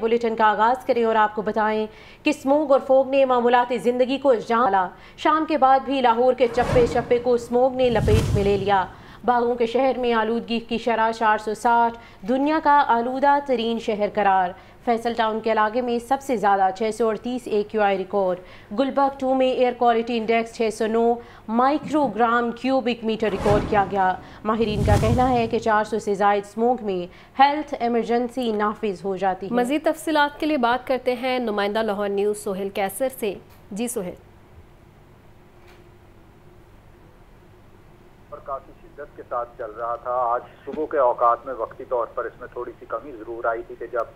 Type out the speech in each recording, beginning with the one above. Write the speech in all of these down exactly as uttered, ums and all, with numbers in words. Bulletin का आगाज़ करें और आपको बताएं कि स्मोग और फोग ने मामूलाती ज़िंदगी को जान डाला। शाम के बाद भी लाहौर के चप्पे चप्पे को स्मोग ने लपेट में ले लिया। बागों के शहर में आलूदगी की शरह चार सौ साठ, दुनिया का आलूदा तरीन शहर करार। फैसल टाउन के इलाके में सबसे ज़्यादा छः सौ अड़तीस A Q I record. Gulberg two में एयर क्वालिटी इंडेक्स छः सौ नौ माइक्रोग्राम क्यूबिक मीटर रिकॉर्ड किया गया। माहिरीन का कहना है कि चार सौ से ज़ायद स्मोग में हेल्थ एमरजेंसी नाफिज हो जाती है। मज़ीद तफसीलात के लिए बात करते हैं नुमाइंदा लाहौर न्यूज़ सोहेल कैसर से। जी सोहेल, काफ़ी शिद्दत के साथ चल रहा था। आज सुबह के औकात में वक्ती तौर पर इसमें थोड़ी सी कमी ज़रूर आई थी कि जब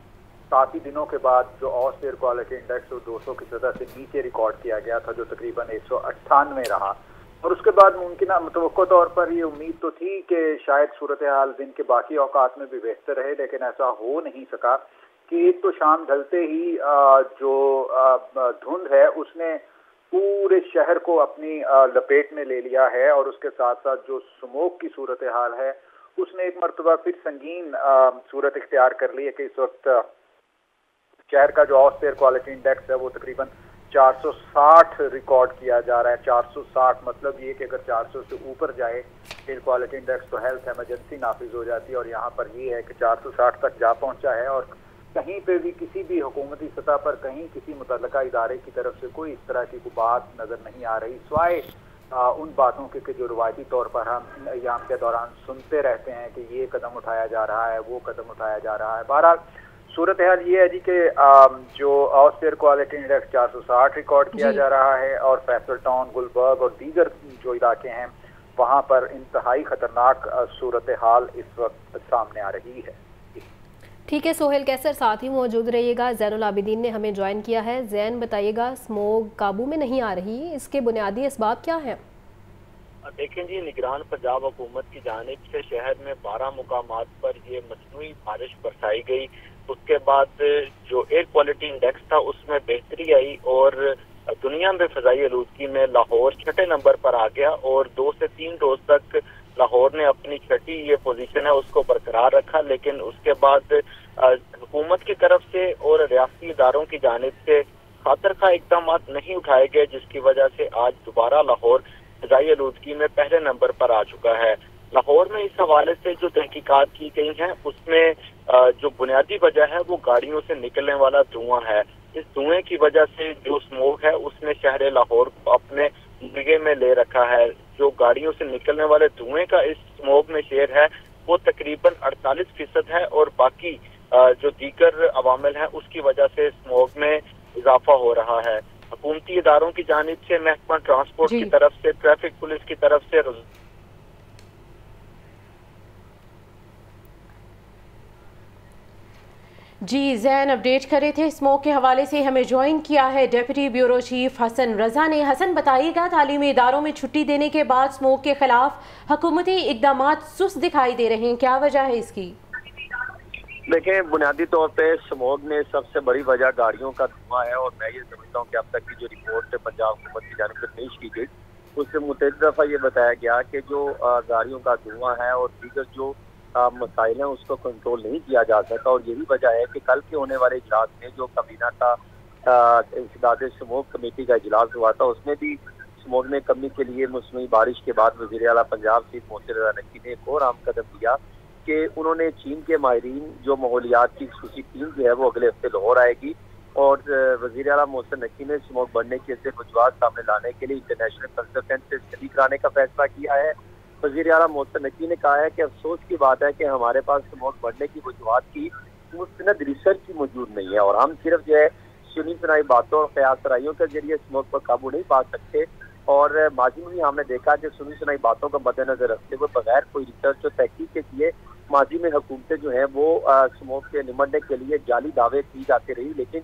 काफ़ी दिनों के बाद जो औसत एयर क्वालिटी इंडेक्स वो दो सौ की सतह से नीचे रिकॉर्ड किया गया था, जो तकरीबन एक सौ अट्ठानवे रहा, और उसके बाद मुमकिन मुतवक्को तौर पर ये उम्मीद तो थी कि शायद सूरत हाल दिन के बाकी औकात में भी बेहतर रहे, लेकिन ऐसा हो नहीं सका कि एक तो शाम ढलते ही जो धुंध है उसने पूरे शहर को अपनी लपेट में ले लिया है, और उसके साथ साथ जो स्मोक की सूरत हाल है उसने एक मरतबा फिर संगीन सूरत इख्तियार कर ली है कि इस वक्त शहर का जो औसत एयर क्वालिटी इंडेक्स है वो तकरीबन चार सौ साठ रिकॉर्ड किया जा रहा है। चार सौ साठ मतलब ये कि अगर चार सौ से ऊपर जाए एयर क्वालिटी इंडेक्स तो हेल्थ एमरजेंसी नाफिज हो जाती है, और यहाँ पर ये है कि चार सौ साठ तक जा पहुँचा है, और कहीं पे भी किसी भी हुकूमती सतह पर कहीं किसी मुतल्लका इदारे की तरफ से कोई इस तरह की कोई बात नज़र नहीं आ रही, स्वाय उन बातों के, के जो रिवायती तौर पर हम अयाम के दौरान सुनते रहते हैं कि ये कदम उठाया जा रहा है, वो कदम उठाया जा रहा है। बहरहाल सूरत हाल ये है जी कि जो औसत एयर क्वालिटी इंडेक्स चार सौ साठ रिकॉर्ड किया जा रहा है, और फैसल टाउन, गुलबर्ग और दीगर जो इलाके हैं वहाँ पर इंतहाई ख़तरनाक सूरत हाल इस वक्त सामने आ रही है। ठीक है सोहेल कैसर, साथ ही मौजूद रहिएगा। जैनुल आबिदीन ने हमें ज्वाइन किया है। जैन, बताइएगा स्मोग काबू में नहीं आ रही, इसके बुनियादी असबाब क्या हैं? देखें जी, निगरान पंजाब हुकूमत की जानिब से शहर में बारह मुकामात पर यह मसनूई बारिश बरसाई गई। उसके बाद जो एयर क्वालिटी इंडेक्स था उसमें बेहतरी आई और दुनिया में फ़िज़ाई आलूदगी में लाहौर छठे नंबर पर आ गया, और दो से तीन रोज तक लाहौर ने अपनी छठी ये पोजीशन है उसको बरकरार रखा। लेकिन उसके बाद हुकूमत की तरफ से और रियासती इदारों की जानिब से खातर खा इकदाम नहीं उठाए गए, जिसकी वजह से आज दोबारा लाहौर फ़िज़ाई आलूदगी में पहले नंबर पर आ चुका है। लाहौर में इस हवाले से जो तहकीकात की गई हैं उसमें जो बुनियादी वजह है वो गाड़ियों से निकलने वाला धुआं है। इस धुएं की वजह से जो स्मोक है उसने शहर लाहौर को अपने निगरानी में ले रखा है। जो गाड़ियों से निकलने वाले धुएं का इस स्मोक में शेयर है वो तकरीबन अड़तालीस फीसद है, और बाकी जो दीगर अवामिल हैं उसकी वजह से स्मोक में इजाफा हो रहा है। हुकूमती इदारों की जानिब से महकमा ट्रांसपोर्ट की तरफ से, ट्रैफिक पुलिस की तरफ से जी जैन अपडेट कर रहे थे। स्मोक के हवाले से हमें ज्वाइन किया है deputy bureau chief Hasan Raza ने। हसन, बताइएगा तालीमी इदारों में छुट्टी देने के बाद स्मोक के खिलाफ हुकूमती इकदाम सुस्त दिखाई दे रहे हैं, क्या वजह है इसकी? देखें, बुनियादी तौर पे स्मोक में सबसे बड़ी वजह गाड़ियों का धुआं है, और मैं ये समझता हूँ कि अब तक की जो रिपोर्ट पंजाब हुकूमत की जानिब से पेश की गई उससे मुतअद्दिद दफ़ा ये बताया गया कि जो गाड़ियों का धुआं है और दीगर जो मसाइल हैं उसको कंट्रोल नहीं किया जा सका, और यही वजह है कि कल के होने वाले इजलास में जो कमीना का इंसदाद स्मोक कमेटी का इजलास हुआ था उसमें भी स्मोक में कमी के लिए मौसमी बारिश के बाद वज़ीर आला पंजाब चीफ मोहसिन नकवी ने एक और आम कदम लिया कि उन्होंने चीन के माहिरीन जो माहौलियात की खसूसी टीम जो है वो अगले हफ्ते लाहौर आएगी, और वज़ीर आला मोहसिन नकवी ने स्मोक बढ़ने के ऐसे वजूहात सामने लाने के लिए इंटरनेशनल कंसल्टेंट से स्टडी कराने का फैसला किया है। वज़ीर आला मोहसिन नकवी ने कहा है कि अफसोस की बात है कि हमारे पास स्मोक बढ़ने की वजूहात की मुस्तनद रिसर्च की मौजूद नहीं है, और हम सिर्फ जो है सुनी सुनाई बातों और क़यास सराइयों के जरिए स्मोक पर काबू नहीं पा सकते, और माजी में भी हमने देखा कि सुनी सुनाई बातों को मद्देनजर रखते हुए बगैर कोई रिसर्च और तहकीक के किए माजी में हुकूमतें जो हैं वो स्मोक से निपटने के लिए जाली दावे की जाती रही। लेकिन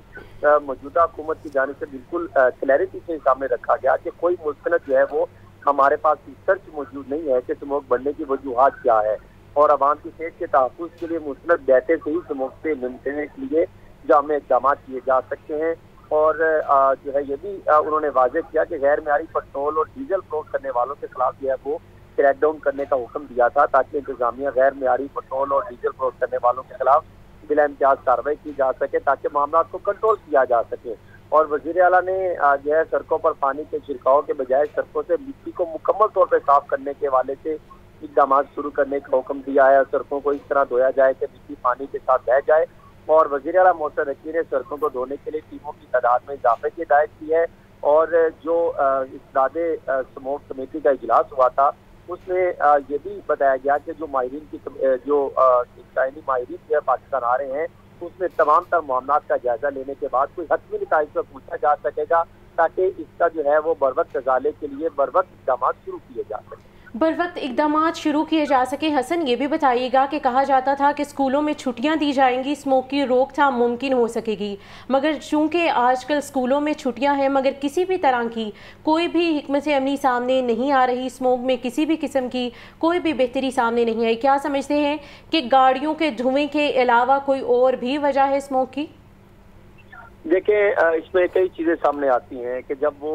मौजूदा हुकूमत की जानिब से बिल्कुल क्लैरिटी से सामने रखा गया कि कोई मुस्तनद जो है वो हमारे पास रिसर्च मौजूद नहीं है कि स्मोक बढ़ने की वजूहत क्या है, और आवाम की सेहत के तहफ़्फ़ुज़ के लिए मुस्तनद बैठे से ही स्मोक से निपटने के लिए जामे इक़दाम किए जा सकते हैं। और जो है ये भी उन्होंने वाज़ेह किया कि गैर मियारी पेट्रोल और डीजल फ्लोट करने वालों के खिलाफ जो है वो क्रैकडाउन करने का हुक्म दिया था ताकि इंतजामिया गैर मियारी पेट्रोल और डीजल फ्लोट करने वालों के खिलाफ बिला इम्तियाज कार्रवाई की जा सके ताकि मामला को कंट्रोल किया जा सके। और वजीर आला ने जो है सड़कों पर पानी के छिड़काव के बजाय सड़कों से मिट्टी को मुकम्मल तौर पर साफ करने के हवाले से इकदाम शुरू करने का हुक्म दिया है। सड़कों को इस तरह धोया जाए कि मिट्टी पानी के साथ बह जाए। और वजीर आला मोहसिन नकवी ने सड़कों को धोने के लिए टीमों की तादाद में इजाफे की हिदायत की है। और जो इस्लादे समूह कमेटी का इजलास हुआ था उसमें ये भी बताया गया कि जो माहिरीन की जो चाइनी माहिरीन जो है पाकिस्तान आ रहे हैं उसमें तमाम तर मामला का जायजा लेने के बाद कोई हतमी नताइज पर पूछा जा सकेगा ताकि इसका जो है वो बरवक्त तजाले के लिए बरवक्त इकदाम शुरू किए जा सकें बर वक्त इकदाम शुरू किए जा सके। हसन ये भी बताइएगा कि कहा जाता था कि स्कूलों में छुट्टियां दी जाएंगी, स्मोक की रोकथाम मुमकिन हो सकेगी, मगर चूंकि आजकल स्कूलों में छुट्टियां हैं मगर किसी भी तरह की कोई भी हिकमत अमली सामने नहीं आ रही, स्मोक में किसी भी किस्म की कोई भी बेहतरी सामने नहीं आई। क्या समझते हैं कि गाड़ियों के धुएँ के अलावा कोई और भी वजह है स्मोक की? देखिए इसमें कई चीज़ें सामने आती हैं कि जब वो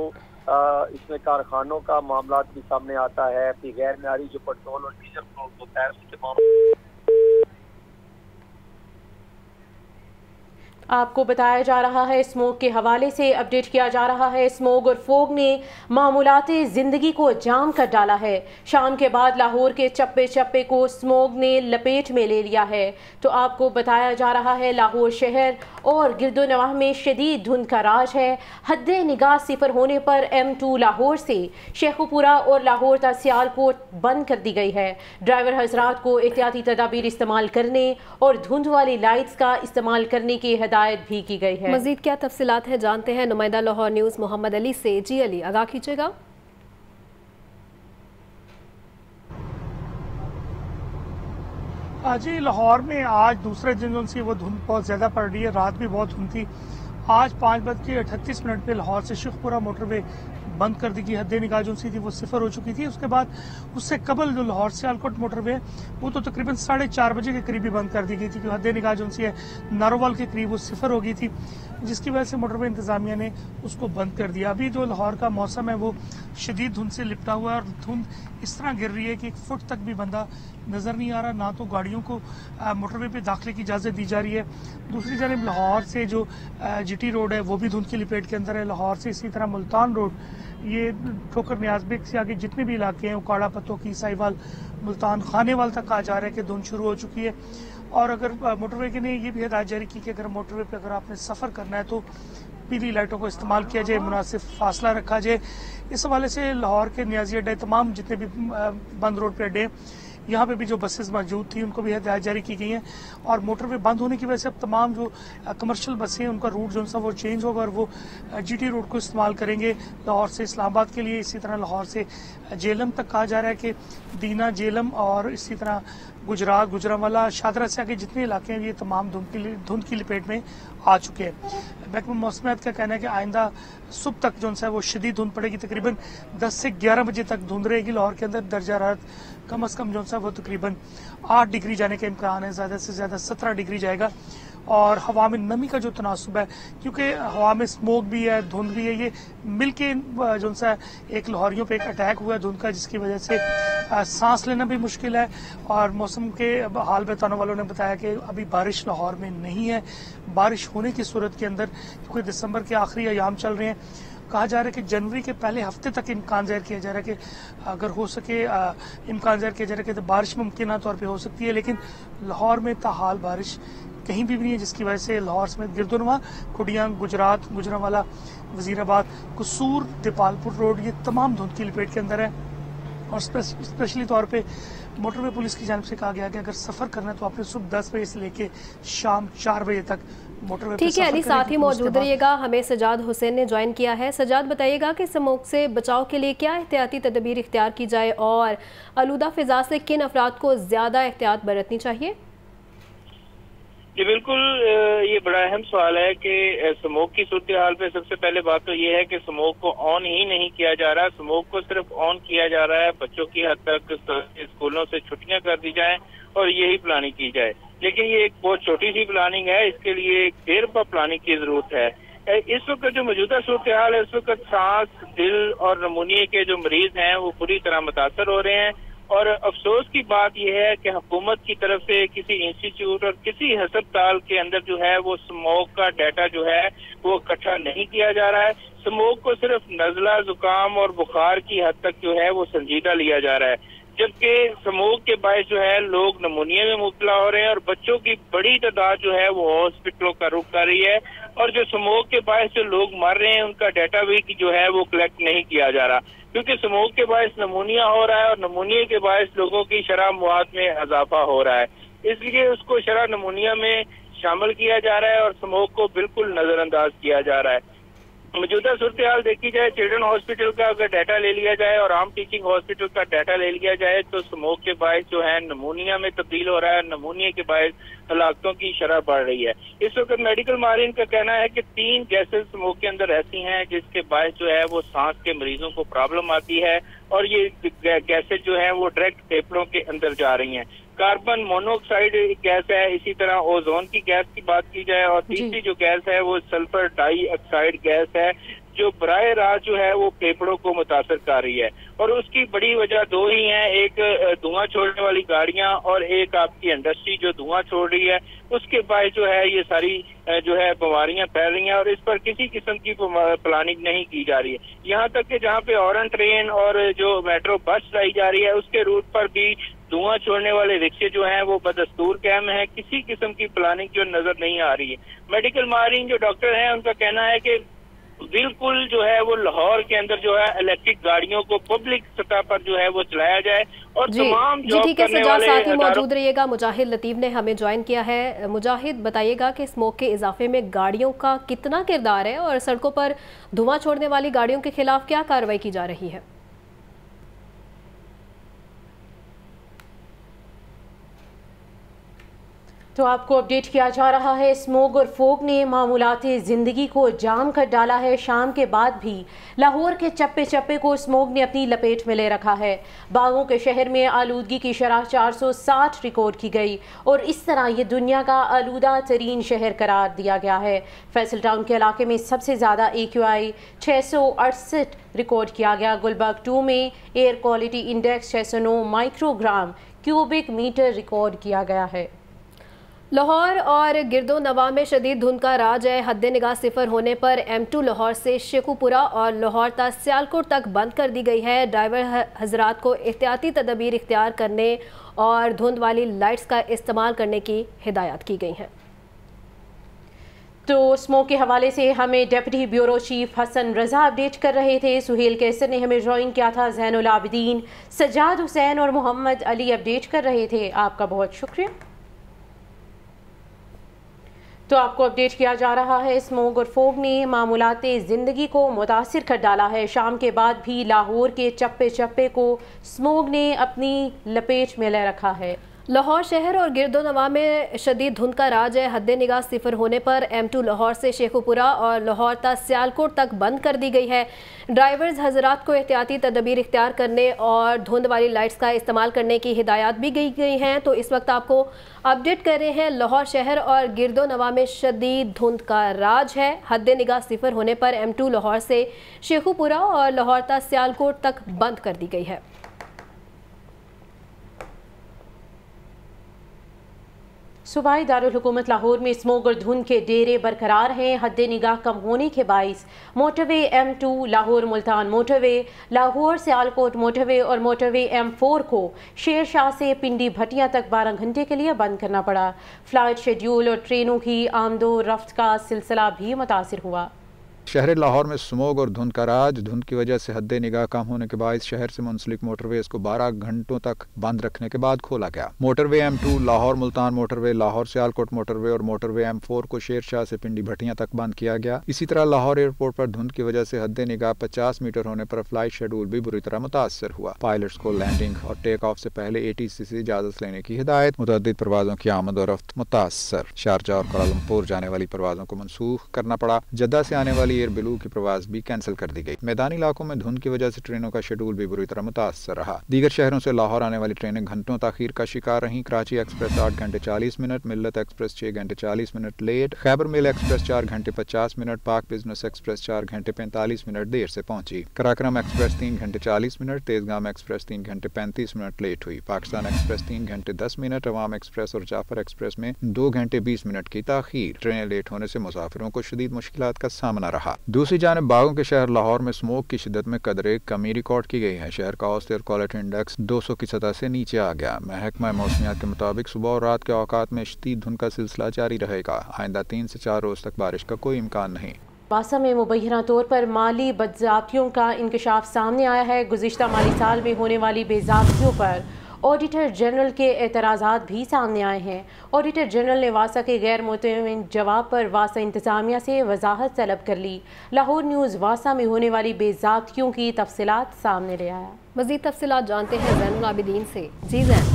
आ, इसमें कारखानों का मामला भी सामने आता है, फिर गैर मीयारी जो पेट्रोल और डीजल फ्लोट होता है उसके मामले। आपको बताया जा रहा है स्मोग के हवाले से अपडेट किया जा रहा है। स्मोग और फोग ने मामूलाते ज़िंदगी को जाम कर डाला है। शाम के बाद लाहौर के चप्पे चप्पे को स्मोग ने लपेट में ले लिया है। तो आपको बताया जा रहा है लाहौर शहर और गिरदोनवाह में शदीद धुंध का राज है। हद निगाह सिफर होने पर एम टू लाहौर से शेखुपुरा और लाहौर तक सियालकोट बंद कर दी गई है। ड्राइवर हजरात को एहतियाती तदाबीर इस्तेमाल करने और धुंध वाली लाइट्स का इस्तेमाल करने की भी की गई है। मजीद क्या तफसीलात है जानते हैं नुमाइंदा लाहौर न्यूज मोहम्मद अली से। जी अली आगाह कीजिएगा। जी लाहौर में आज दूसरे दिन से वो धुंध बहुत ज्यादा पड़ रही है, रात भी बहुत धुंध थी। आज पाँच बज के अठतीस मिनट पे लाहौर से शेखपुरा मोटरवे बंद कर दी गई। हद निगाह जो थी वो सिफर हो चुकी थी। उसके बाद उससे कबल जो लाहौर सियालकोट मोटरवे वो तो तकरीबन तो साढ़े चार बजे के करीब ही बंद कर दी गई थी, क्योंकि हद निगाह जो है नारोवाल के करीब वो सिफर हो गई थी, जिसकी वजह से मोटरवे इंतजामिया ने उसको बंद कर दिया। अभी जो लाहौर का मौसम है वो शदीद धुंध से लिपटा हुआ है और धुंध इस तरह गिर रही है कि एक फुट तक भी बंदा नज़र नहीं आ रहा। ना तो गाड़ियों को मोटरवे पर दाखिले की इजाज़त दी जा रही है। दूसरी जानब लाहौर से जो जी टी रोड है वो भी धुंध की लपेट के अंदर है। लाहौर से इसी तरह मुल्तान रोड ये ठोकर न्याज बेग से आगे जितने भी इलाके हैं उकाड़ा पत्तों की साहिवाल मुल्तान खानेवाल तक आ जा रहा है कि धुंध शुरू हो चुकी है। और अगर मोटरवे के ने ये भी हिदायत जारी की कि अगर मोटरवे पे अगर आपने सफ़र करना है तो पीली लाइटों का इस्तेमाल किया जाए, मुनासिब फासला रखा जाए। इस हवाले से लाहौर के न्याजी अड्डे तमाम जितने भी बंद रोड पे अड्डे हैं यहाँ पे भी जो बसेस मौजूद थी उनको भी हिदायत जारी की गई हैं। और मोटरवे बंद होने की वजह से अब तमाम जो कमर्शियल बसें हैं उनका रूट जो सा वो चेंज होगा और वो जीटी रोड को इस्तेमाल करेंगे लाहौर से इस्लामाबाद के लिए। इसी तरह लाहौर से जेलम तक कहा जा रहा है कि दीना जेलम और इसी तरह गुजरात गुजरावाला शादरा से आगे जितने इलाके हैं ये तमाम धुंध की धुंध की लपेट में आ चुके हैं। महकमा मौसमियात का कहना है कि आइंदा सुबह तक जो है वो शदीद धुंध पड़ेगी, तकरीबन दस से ग्यारह बजे तक धुंध रहेगी। लाहौर के अंदर दर्जा हरारत कम अज़ कम जो है वो तकरीबन आठ डिग्री जाने का इम्कान है, ज़्यादा से ज़्यादा सत्रह डिग्री जाएगा। और हवा में नमी का जो तनासब है, क्योंकि हवा में स्मोक भी है धुंध भी है, ये मिलके जो सा एक लाहौरियों पे एक अटैक हुआ है धुंध का, जिसकी वजह से सांस लेना भी मुश्किल है। और मौसम के हाल बताने वालों ने बताया कि अभी बारिश लाहौर में नहीं है, बारिश होने की सूरत के अंदर क्योंकि दिसंबर के आखिरी अयाम चल रहे हैं। कहा जा रहा है कि जनवरी के पहले हफ्ते तक इम्कान ज़ाहिर किया जा रहा है कि अगर हो सके इम्कान ज़ाहिर किया जा रहा है कि बारिश मुमकिन तौर पर हो सकती है, लेकिन लाहौर में ताहाल बारिश कहीं भी नहीं है, जिसकी वजह से लाहौर समेत गिरदोनवा खुडियां गुजरात गुजरावाला वजीराबाद कसूर देपालपुर रोड ये तमाम धुंध की लपेट के अंदर है। और स्पेशली तौर पे मोटरवे पुलिस की जानिब से कहा गया कि अगर सफ़र करना है तो आपने सुबह दस बजे से लेके शाम चार बजे तक मोटरवे। ठीक है अली, साथ ही मौजूद रहिएगा। हमें सजाद हुसैन ने ज्वाइन किया है। सजाद बताइएगा कि स्मोक से बचाव के लिए क्या एहतियाती तदबीर इख्तियार की जाए और आलूदा फ़िज़ा से किन अफराद को ज़्यादा एहतियात बरतनी चाहिए? जी बिल्कुल, ये बड़ा अहम सवाल है कि स्मोक की सूरत हाल पे सबसे पहले बात तो ये है कि स्मोक को ऑन ही नहीं किया जा रहा, स्मोक को सिर्फ ऑन किया जा रहा है। बच्चों की हद तक स्कूलों से छुट्टियां कर दी जाएं और यही प्लानिंग की जाए, लेकिन ये एक बहुत छोटी सी प्लानिंग है, इसके लिए एक देर पर प्लानिंग की जरूरत है। इस वक्त जो मौजूदा सूरत हाल है, इस वक्त सांस दिल और नमूनिया के जो मरीज हैं वो बुरी तरह मुतासर हो रहे हैं और अफसोस की बात यह है कि हुकूमत की तरफ से किसी इंस्टीट्यूट और किसी हस्पताल के अंदर जो है वो स्मोक का डाटा जो है वो इकट्ठा नहीं किया जा रहा है। स्मोक को सिर्फ नजला, जुकाम और बुखार की हद तक जो है वो संजीदा लिया जा रहा है, जबकि स्मोक के बायस जो है लोग नमूनिया में मुबतला हो रहे हैं और बच्चों की बड़ी तादाद जो है वो हॉस्पिटलों का रुख कर रही है। और जो स्मोक के बायस जो लोग मर रहे हैं उनका डाटा भी जो है वो कलेक्ट नहीं किया जा रहा, क्योंकि स्मोक के बायस नमूनिया हो रहा है और नमूनिया के बायस लोगों की शरह मवाद में इजाफा हो रहा है, इसलिए उसको शरह नमूनिया में शामिल किया जा रहा है और स्मोक को बिल्कुल नजरअंदाज किया जा रहा है। मौजूदा सूरत हाल देखी जाए, चिल्ड्रन हॉस्पिटल का अगर डाटा ले लिया जाए और आम टीचिंग हॉस्पिटल का डाटा ले लिया जाए तो स्मोक के बायस जो है नमूनिया में तब्दील हो रहा है, नमूनिया के बायस हलाकतों की शरह बढ़ रही है। इस वक्त मेडिकल माहिरीन का कहना है कि तीन गैसेज स्मोक के अंदर ऐसी हैं जिसके बायस जो है वो सांस के मरीजों को प्रॉब्लम आती है और ये गैसेज जो है वो डायरेक्ट फेफड़ों के अंदर जा रही हैं। कार्बन मोनोऑक्साइड गैस है, इसी तरह ओजोन की गैस की बात की जाए और तीसरी जो गैस है वो सल्फर डाइऑक्साइड गैस है जो बराह रास्त जो है वो फेफड़ों को मुतासर कर रही है और उसकी बड़ी वजह दो ही हैं, एक धुआं छोड़ने वाली गाड़ियां और एक आपकी इंडस्ट्री जो धुआं छोड़ रही है, उसके बाद जो है ये सारी जो है बीमारियां फैल रही हैं और इस पर किसी किस्म की प्लानिंग नहीं की जा रही है। यहाँ तक कि जहाँ पे ऑरेंज ट्रेन और जो मेट्रो बस लाई जा रही है उसके रूट पर भी धुआं छोड़ने वाले रिक्शे जो हैं वो बदस्तूर कैम है, किसी किस्म की प्लानिंग जो नजर नहीं आ रही है। मेडिकल माहिरीन जो डॉक्टर हैं उनका कहना है कि बिल्कुल जो है वो लाहौर के अंदर जो है इलेक्ट्रिक गाड़ियों को पब्लिक सतह पर जो है वो चलाया जाए और तमाम जॉब करने वाले साथी मौजूद रहिएगा। मुजाहिद लतीफ ने हमें ज्वाइन किया है। मुजाहिद, बताइएगा कि स्मोक के इजाफे में गाड़ियों का कितना किरदार है और सड़कों पर धुआं छोड़ने वाली गाड़ियों के खिलाफ क्या कार्रवाई की जा रही है? तो आपको अपडेट किया जा रहा है, स्मोक और फोक ने मामूलाती ज़िंदगी को जाम कर डाला है। शाम के बाद भी लाहौर के चप्पे चप्पे को स्मोक ने अपनी लपेट में ले रखा है। बागों के शहर में आलूदगी की शरह चार सौ साठ रिकॉर्ड की गई और इस तरह ये दुनिया का आलूदा तरीन शहर करार दिया गया है। फैसल टाउन के इलाके में सबसे ज़्यादा ए क्यू आई छः सौ अड़सठ रिकॉर्ड किया गया। गुलबर्ग टू में एयर क्वालिटी इंडेक्स छः सौ नौ माइक्रोग्राम क्यूबिक मीटर रिकॉर्ड किया गया है। लाहौर और गिरदो नवा में शदीद धुंध का राज है। हद निगाह सिफर होने पर एम टू लाहौर से शेखुपुरा और लाहौर तक सियालकोट तक बंद कर दी गई है। ड्राइवर हजरात को एहतियाती तदबीर इख्तियार करने और धुंध वाली लाइट्स का इस्तेमाल करने की हिदायत की गई है। तो स्मोक के हवाले से हमें deputy bureau chief Hasan Raza update कर रहे थे। सुहेल कैसर ने हमें ज्वाइन किया था। जैनुल आबिदीन, सजाद हुसैन और मोहम्मद अली अपडेट कर रहे थे। आपका बहुत शुक्रिया। तो आपको अपडेट किया जा रहा है, स्मोक और फोग ने मामूलाते ज़िंदगी को मुतासिर कर डाला है। शाम के बाद भी लाहौर के चप्पे चप्पे को स्मोक ने अपनी लपेट में ले रखा है। लाहौर शहर और गिरदोनवा में शदीद धुंध का राज है। हद निगाह सिफर होने पर एम टू लाहौर से शेखुपुरा और लाहौर तक सियालकोट तक बंद कर दी गई है। ड्राइवर्स हजरात को एहतियाती तदबीर इख्तियार करने और धुंध वाली लाइट्स का इस्तेमाल करने की हिदायत भी दी गई हैं। तो इस वक्त आपको अपडेट कर रहे हैं, लाहौर शहर और गिरदोनवा में शदीद धुंध का राज है। हद निगाह सिफर होने पर एम टू लाहौर से शेखुपुरा और लाहौर तक सियालकोट तक बंद कर दी गई है। सूबाई दारुल हुकूमत लाहौर में स्मोक और धुंध के डेरे बरकरार हैं। हद निगाह कम होने के बायस motorway M two Lahore Multan motorway, Lahore Sialkot motorway और मोटरवे एम फोर को शेर शाह से पिंडी भटिया तक बारह घंटे के लिए बंद करना पड़ा। फ्लाइट शेड्यूल और ट्रेनों की आमदो रफ्त का सिलसिला भी मुतासर हुआ। शहर लाहौर में स्मोक और धुंध का राज, धुंध की वजह से हद निगाह कम होने के बाद शहर से मुंसलिक मोटरवेज को बारह घंटों तक बंद रखने के बाद खोला गया। Motorway M two Lahore Multan motorway, Lahore Sialkot motorway और मोटरवे एम फोर को शेर शाह से पिंडी भटिया तक बंद किया गया। इसी तरह लाहौर एयरपोर्ट पर धुंध की वजह से हद निगाह पचास मीटर होने पर फ्लाइट शेड्यूल भी बुरी तरह मुतासर हुआ। पायलट्स को लैंडिंग और टेक ऑफ से पहले ए टी सी से इजाजत लेने की हिदायत, मुतअद्दिद परवाजों की आमद और रफ्त मुतासर। शारजा और कुआलालंपुर जाने वाली परवाजों को मनसूख करना पड़ा। जद्दा से आने वाली एयर ब्लू की प्रवास भी कैंसिल कर दी गई। मैदानी इलाकों में धुंध की वजह से ट्रेनों का शेड्यूल भी बुरी तरह मुतासर रहा। दीगर शहरों से लाहौर आने वाली ट्रेनें घंटों ताखीर का शिकार रहीं। कराची एक्सप्रेस आठ घंटे चालीस मिनट, मिल्लत एक्सप्रेस छह घंटे चालीस minute late, Khyber mail express चार घंटे पचास मिनट, पाक बिजनेस एक्सप्रेस चार घंटे पैंतालीस मिनट देर से पहुंची। कराकोरम एक्सप्रेस तीन घंटे चालीस मिनट, तेजगाम एक्सप्रेस तीन घंटे पैंतीस मिनट लेट हुई। पाकिस्तान एक्सप्रेस तीन घंटे दस मिनट, अवाम एक्सप्रेस और जाफर एक्सप्रेस में दो घंटे बीस मिनट की ताखीर। ट्रेनें लेट होने से मुसाफिरों को शदीद मुश्किलात का सामना रहा। दूसरी जानब बागों के शहर लाहौर में स्मोक की शिदत में कदरे कमी रिकॉर्ड की गई है। शहर का औसत एयर क्वालिटी इंडेक्स दो सौ की सतह से नीचे आ गया। महकमा मौसमियात के मुताबिक सुबह और रात के औकात में शदीद धुंध का सिलसिला जारी रहेगा। आइंदा तीन से चार रोज तक बारिश का कोई इम्कान नहीं। वासा में मुबैना तौर पर माली बदज़ाब्तियों का इंकशाफ सामने आया है। गुज़िश्ता माली साल में होने वाली बेज़ाब्तियों पर ऑडिटर जनरल के एतराज़ात भी सामने आए हैं। ऑडिटर जनरल ने वासा के गैर मुतमिन जवाब पर वासा इंतज़ामिया से वजाहत तलब कर ली। लाहौर न्यूज़ वासा में होने वाली बेज़ाब्तियों की तफसीलात सामने ले आया। मज़ीद तफसीलात जानते हैं ज़ैनुल आबिदीन से। जी ज़ैन,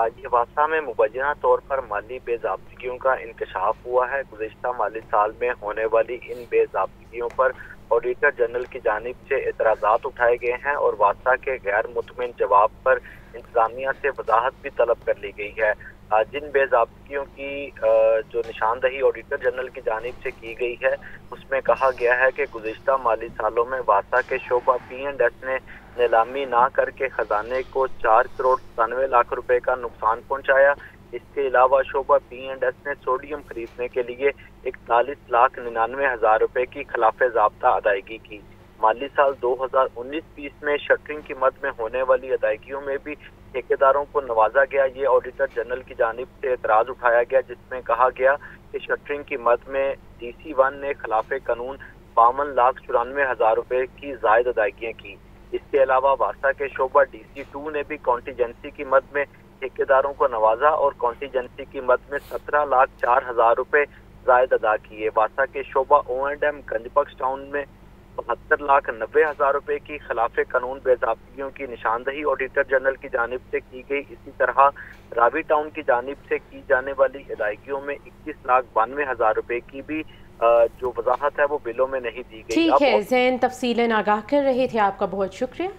आज वासा में मुबैना तौर पर माली बेज़ाब्तियों का इंकशाफ हुआ है। गुज़िश्ता माली साल में होने वाली इन बेज़ाब्तियों पर ऑडिटर जनरल की जानिब से एतराज़ात उठाए गए हैं और वासा के गैर मुतमिन जवाब पर इंतज़ामिया से वजाहत भी तलब कर ली गई है। जिन बेज़ाब्तियों की जो निशानदही ऑडिटर जनरल की जानिब से की गई है, उसमें कहा गया है कि गुज़िश्ता माली सालों में वासा के शोबा पी एंड एस ने नीलामी ना करके खजाने को चार करोड़ सतानवे लाख रुपए का नुकसान पहुंचाया। इसके अलावा शोबा पी एंड एस ने सोडियम खरीदने के लिए इकतालीस लाख निन्यानवे हजार रुपए की खिलाफ ज़ाब्ता अदायगी की। माली साल दो हज़ार उन्नीस बीस में शटरिंग की मद में होने वाली अदायगियों में भी ठेकेदारों को नवाजा गया। ये ऑडिटर जनरल की जानिब से एतराज़ उठाया गया, जिसमें कहा गया कि शटरिंग की मद में डी सी वन ने खिलाफ कानून बावन लाख चौरानवे हजार रुपए की जायद अदायगियाँ की। इसके अलावा वासा के शोबा डीसी टू ने भी कॉन्टीजेंसी की मद में ठेकेदारों को नवाजा और कॉन्टीजेंसी की मद में सत्रह लाख चार हजार रुपए जायद अदा किए। वासा के शोबा O and M Ganjbakhsh town में बहत्तर लाख नब्बे हजार रुपए की खिलाफ कानून बेजाब्तियों की निशानदही ऑडिटर जनरल की जानिब से की गई। इसी तरह रावी टाउन की जानिब से की जाने वाली अदायगियों में इक्कीस लाख बानवे हजार रुपए की भी जो वजाहत है वो बिलों में नहीं दी गई। ठीक है ज़ैन, तफसीलें आगाह कर रहे थे, आपका बहुत शुक्रिया।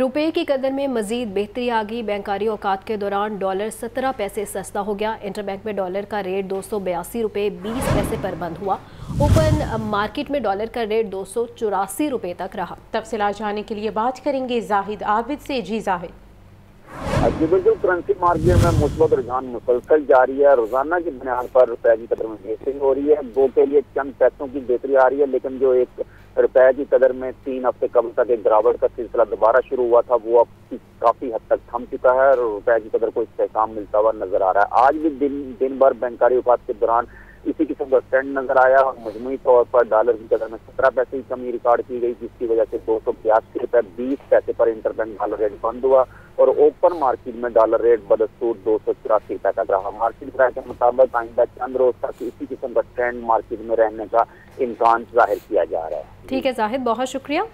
रुपये की कदर में मजीद बेहतरी आ गई। बैंकारी औकात के दौरान डॉलर सत्रह पैसे सस्ता हो गया। इंटरबैंक में डॉलर का रेट दो सौ बयासी रुपये बीस पैसे पर बंद हुआ। ओपन मार्केट में डॉलर का रेट दो सौ चौरासी रुपये तक रहा। तफसीलात जानने के लिए बात करेंगे जाहिद आबिद से। जी जाहिद, जी बिल्कुल, करेंसी मार्केट में मुस्बत रुझान मुसलसल जारी है। रोजाना की बुनियाद पर रुपए की कदर में बेहतरी हो रही है। दो के लिए चंद पैसों की बेहतरी आ रही है, लेकिन जो एक रुपए की कदर में तीन हफ्ते कम तक एक गिरावट का सिलसिला दोबारा शुरू हुआ था, वो अब काफी हद तक थम चुका है और रुपए की कदर को इस्तेहकाम मिलता हुआ नजर आ रहा है। आज भी दिन दिन भर बैंकारी औकात के दौरान इसी किस्म का ट्रेंड नजर आया और मजमूई तौर पर डॉलर की कदर में सत्रह पैसे की कमी रिकॉर्ड की गई, जिसकी वजह से दो सौ बयासी रुपए बीस पैसे पर इंटरबैंक डॉलर रेट बंद हुआ और ओपन मार्केट में डॉलर रेट बदस्तूर दो सौ चौरासी रुपए तक रहा। मार्केट प्राइस के मुताबिक आइंदा चंद रोज तक इसी किस्म का ट्रेंड मार्केट में रहने का इम्कान जाहिर किया जा रहा है। ठीक है जाहिद, बहुत शुक्रिया।